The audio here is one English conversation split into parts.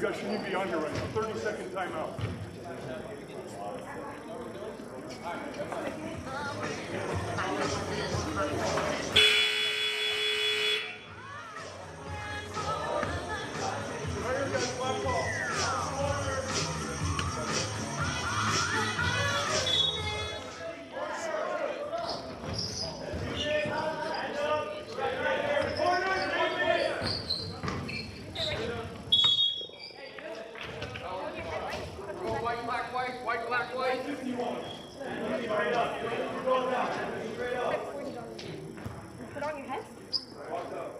You guys shouldn't be on here right now. 30-second timeout.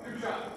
Good job.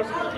Hey!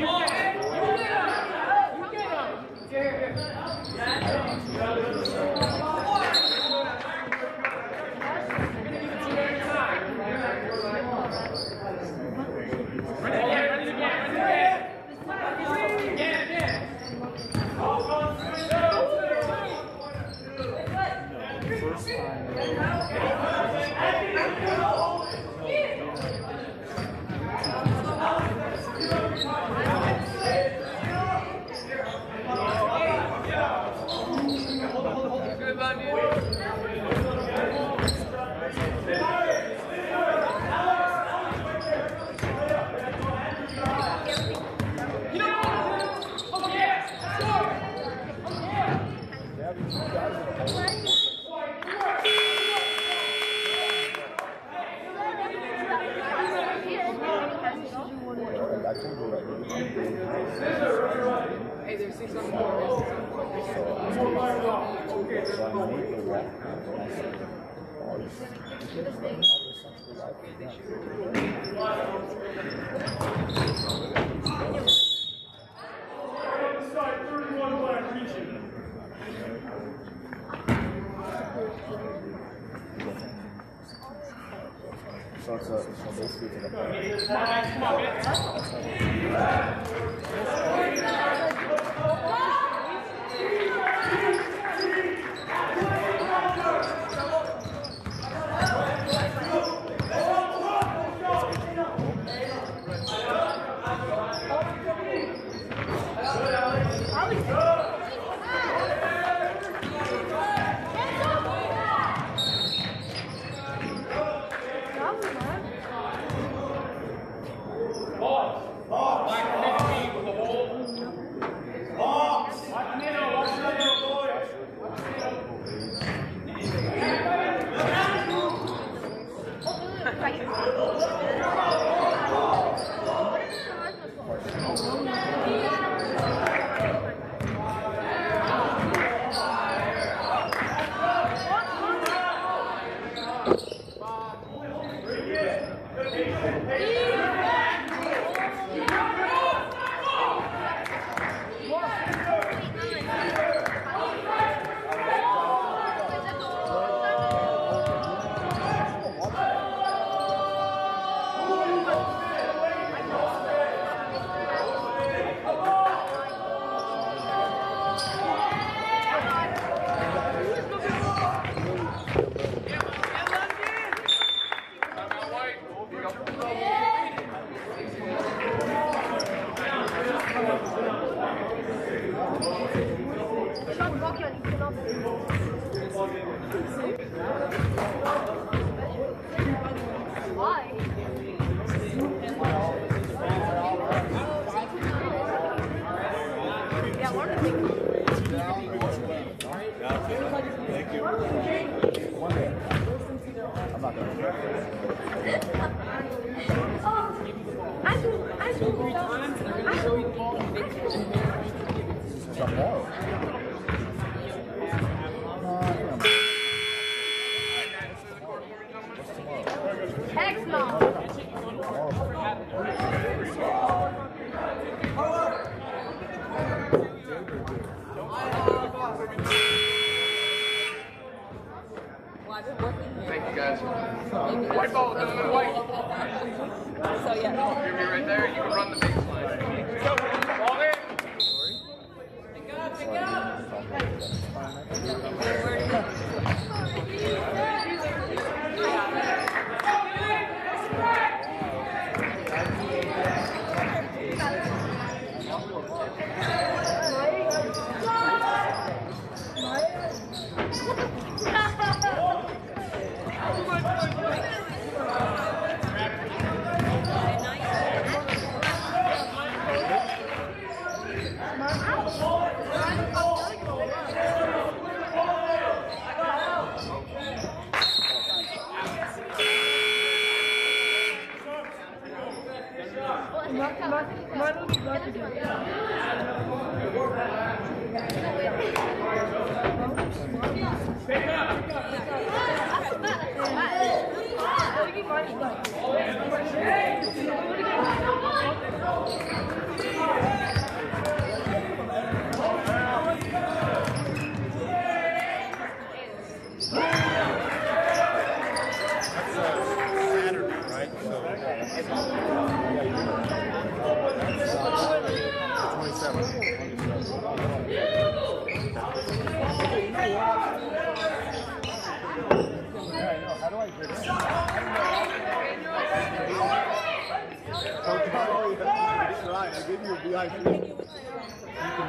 can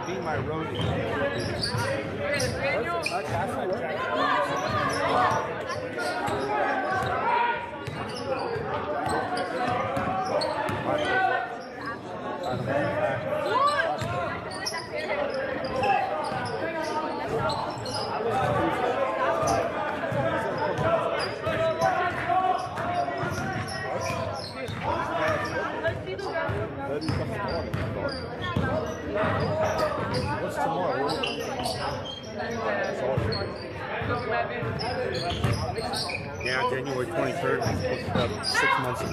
be my roadie. What's tomorrow? Yeah, January 23rd, we picked it up 6 months ago.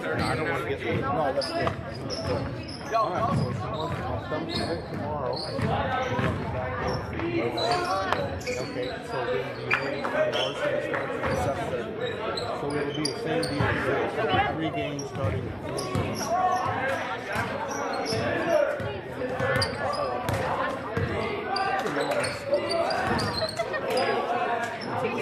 I don't want to get to no, that's good. All right, so I'll come to it tomorrow. Okay, so then the morning varsity starts at 7:30. So it'll be the same deal. 3 games starting at 4 games. Thank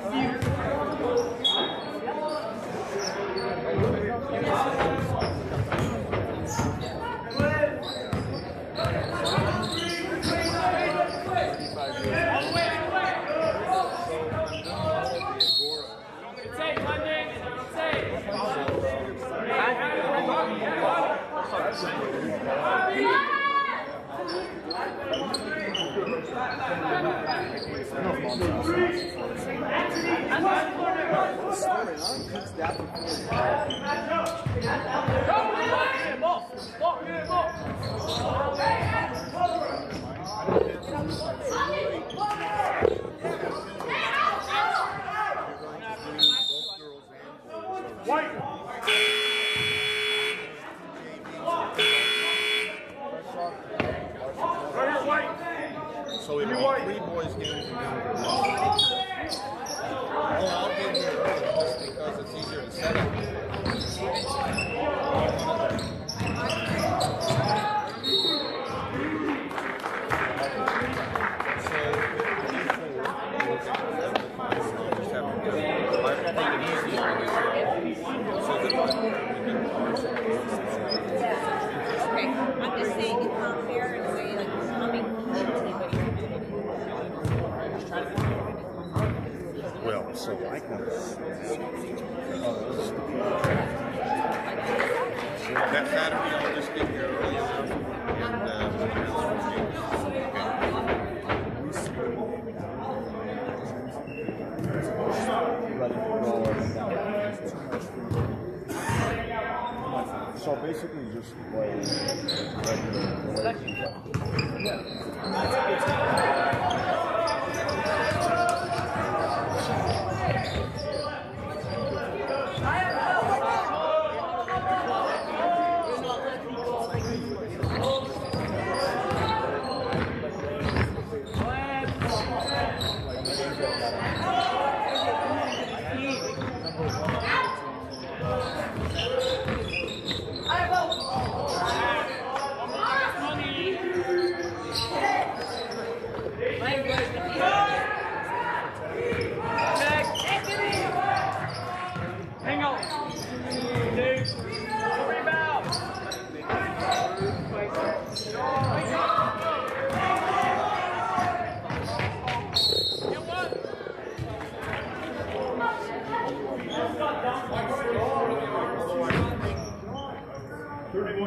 you. So basically, just play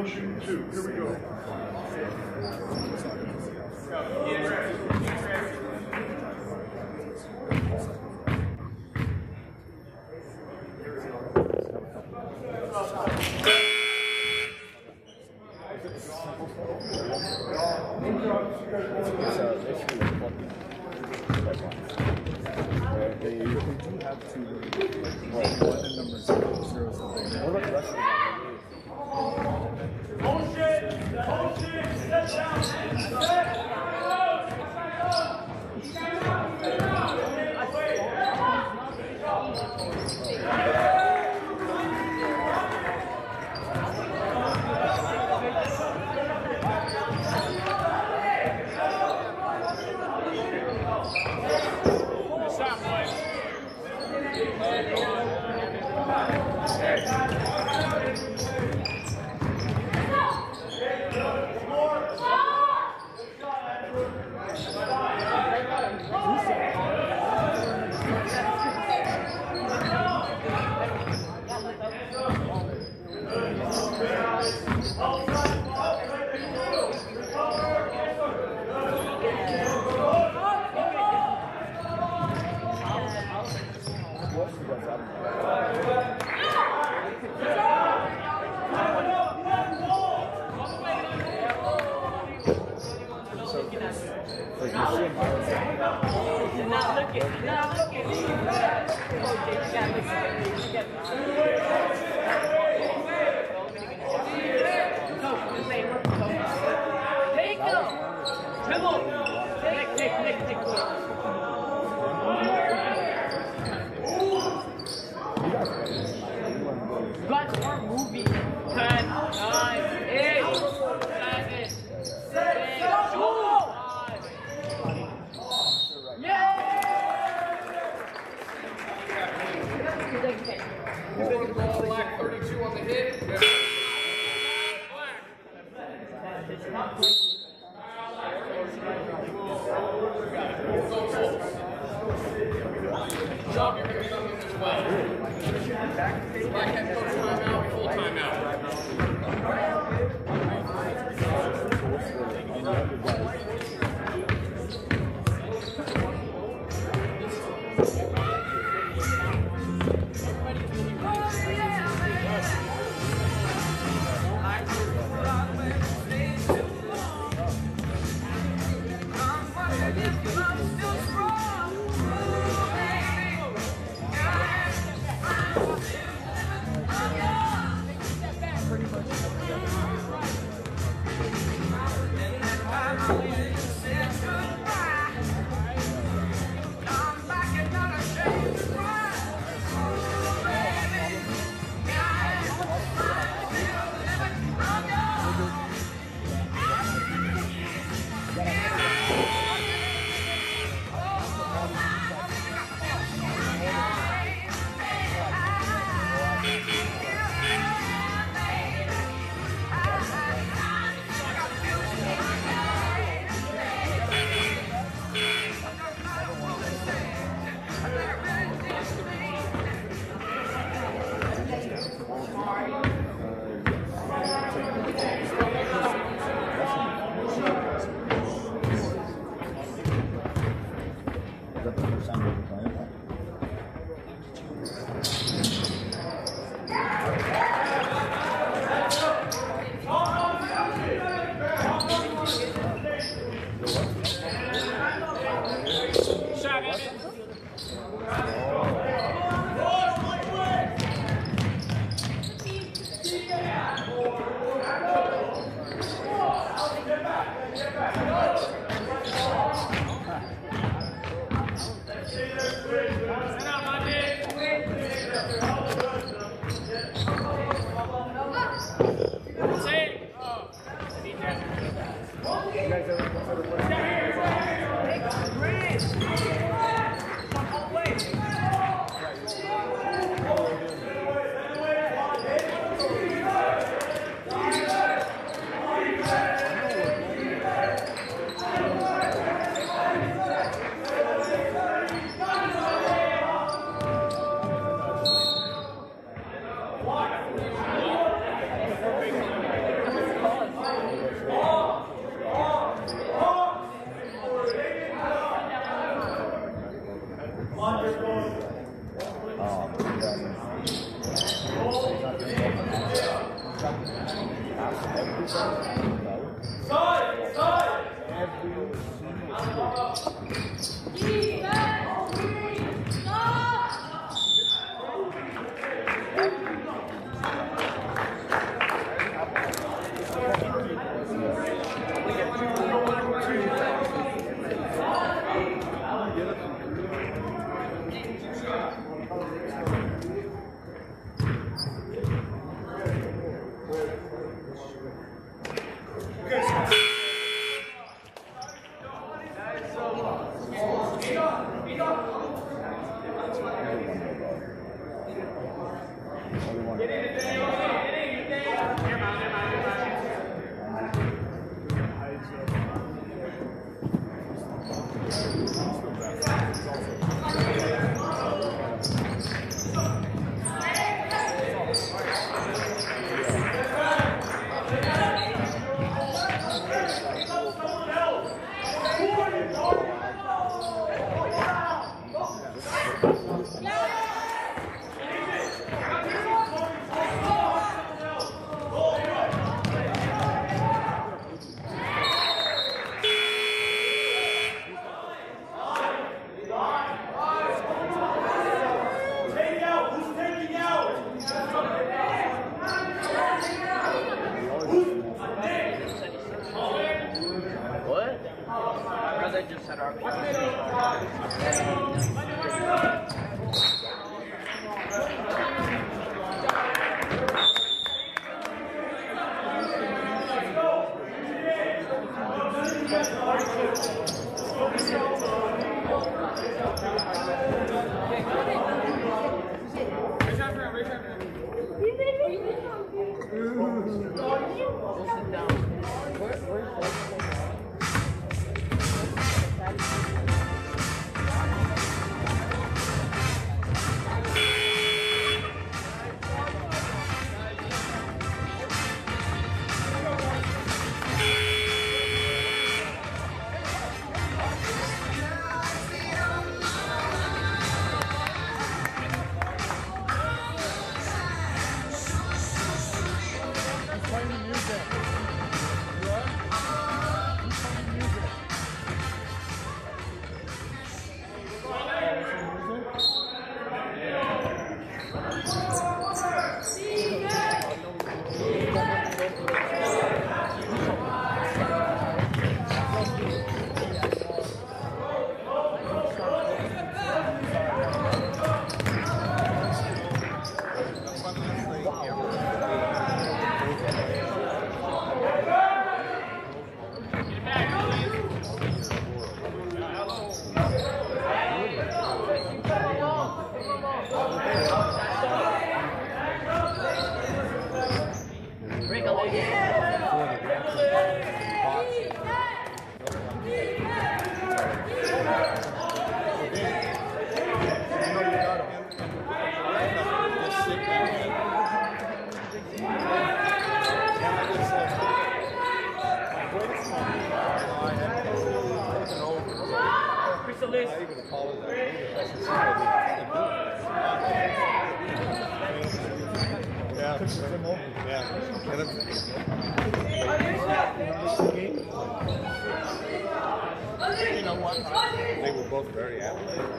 shooting two. Here we go. They do have to one number 0 something. Bullshit! Step down!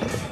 Go ahead.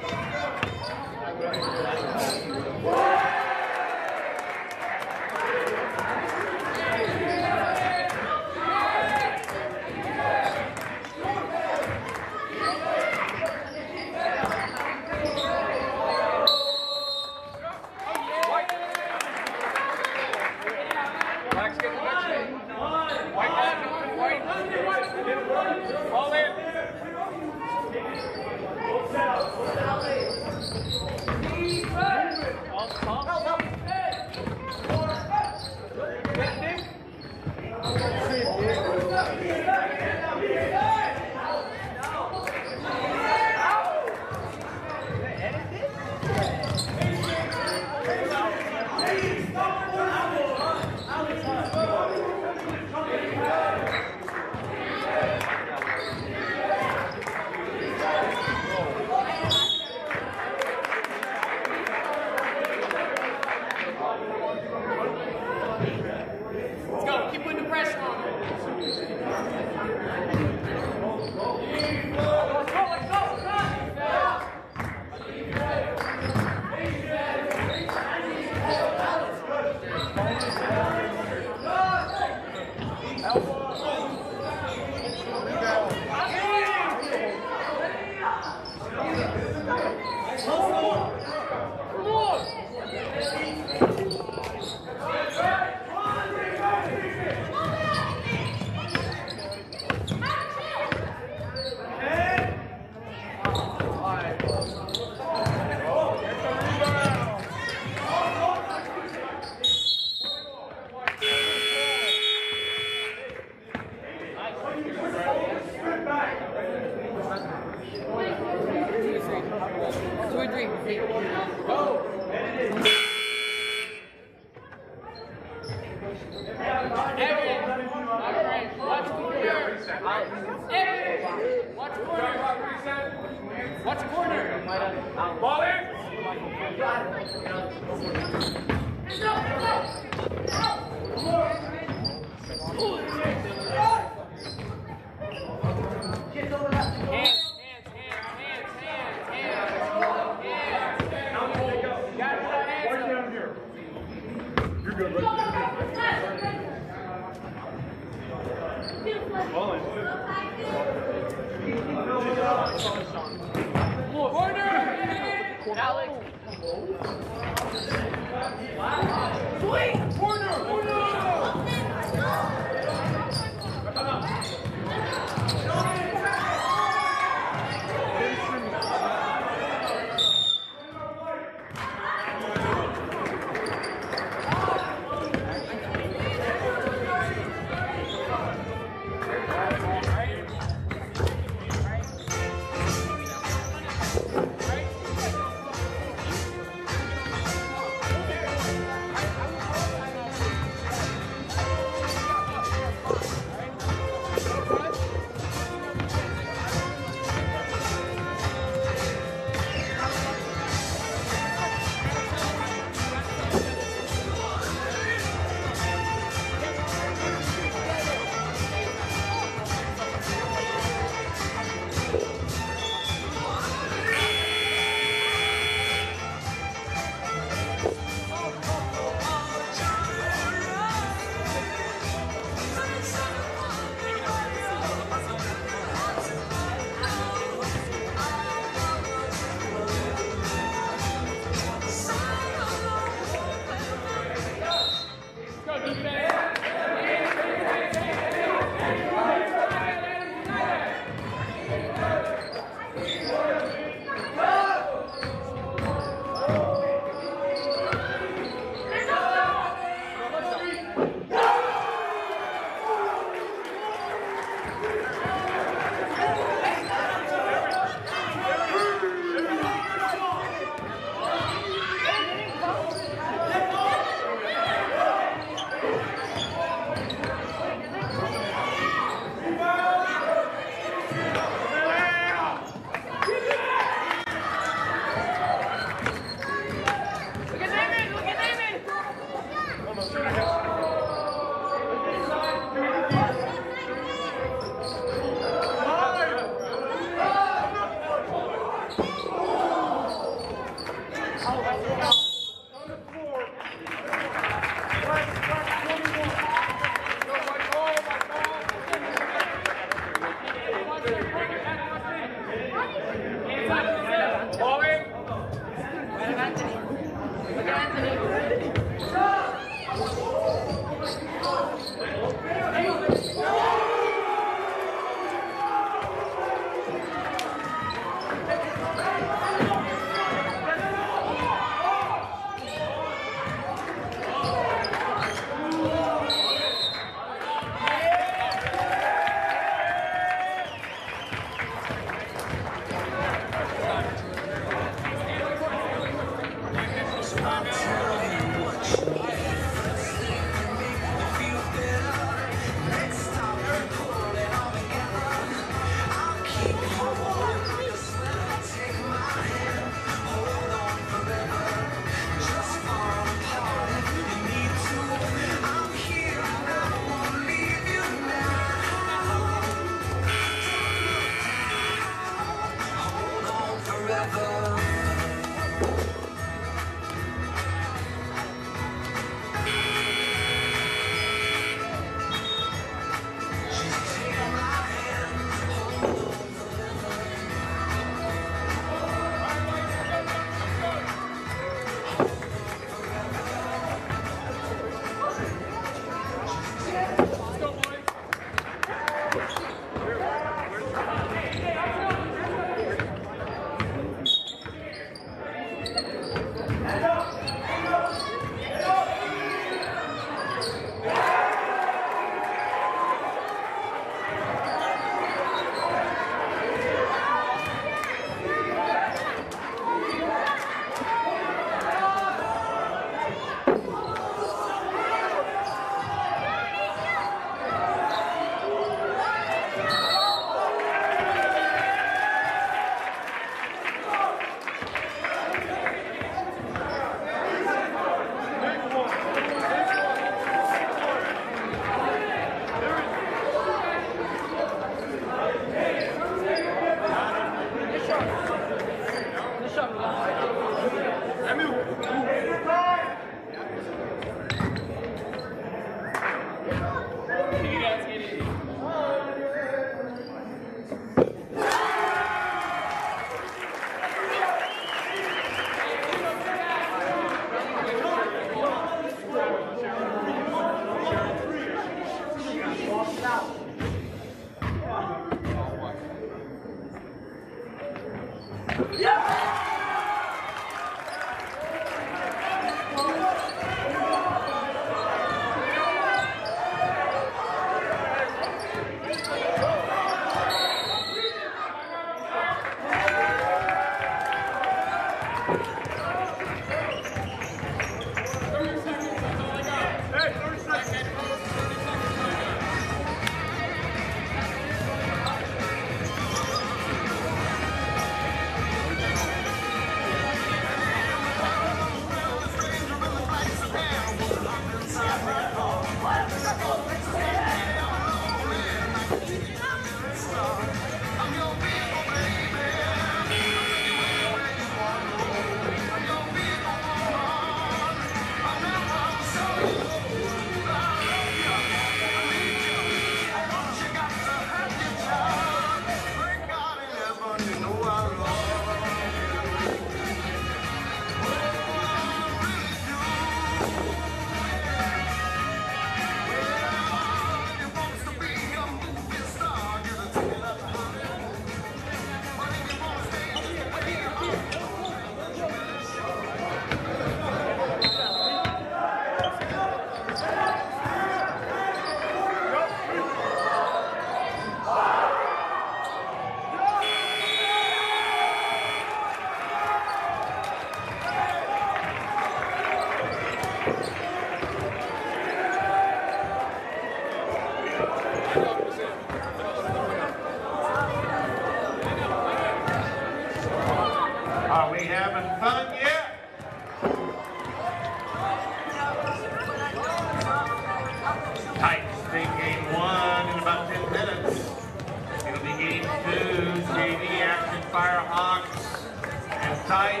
tight.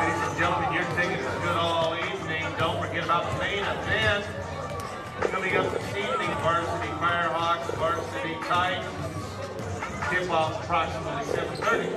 Ladies and gentlemen, your tickets are good all evening. Don't forget about the main event. Coming up this evening, Varsity Firehawks, Varsity Titans. Tip-off approximately 7:30.